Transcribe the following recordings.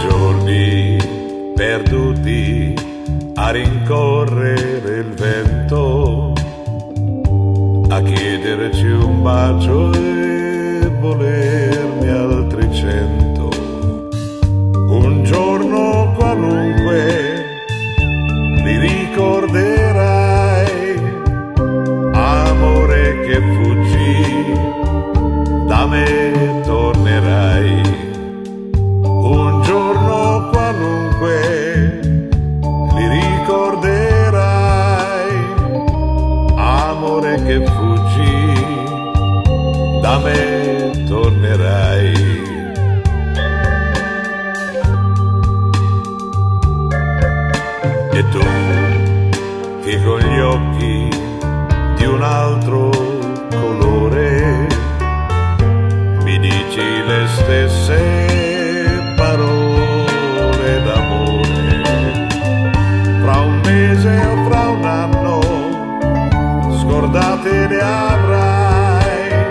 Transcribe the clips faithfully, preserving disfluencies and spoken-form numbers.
giorni perduti a rincorrere il vento, a chiederci un bacio e volermi altri cento. Un giorno qualunque li ricorderai, amore che fuggì da me tornerai. Un giorno qualunque li ricorderai, amore che fuggì da me tornerai. E tu che con gli occhi di un altro colore mi dici le stesse parole d'amore, fra un mese o fra un anno scordate le avrai,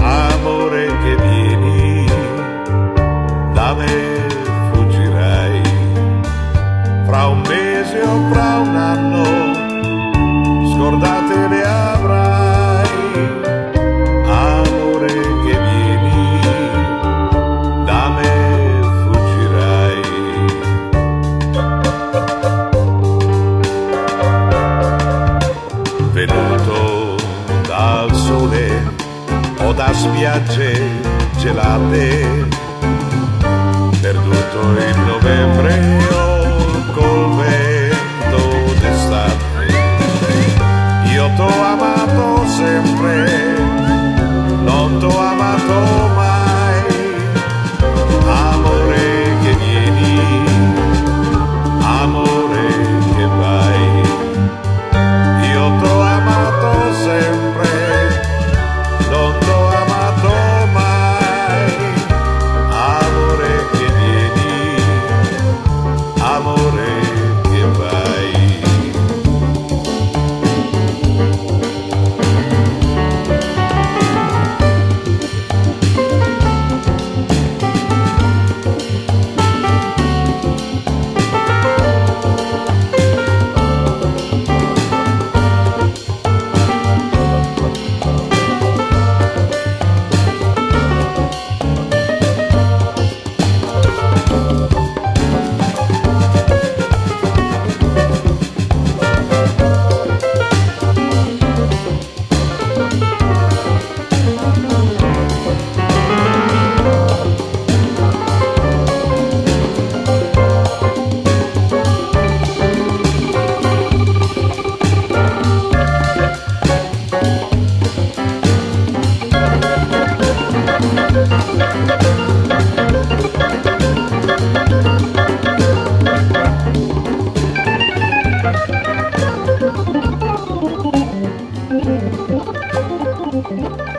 amore che vieni da me. Fra un mese o fra un anno, scordate le avrai, amore che vieni, da me fuggirai. Venuto dal sole o da spiagge gelate, perduto in novembre o col vento d'estate, io t'ho amato sempre, non t'ho amato mai, amore che vieni, amore che vai, io t'ho amato sempre, non t'ho amato mai, amore che vieni, amore che vai. Thank you.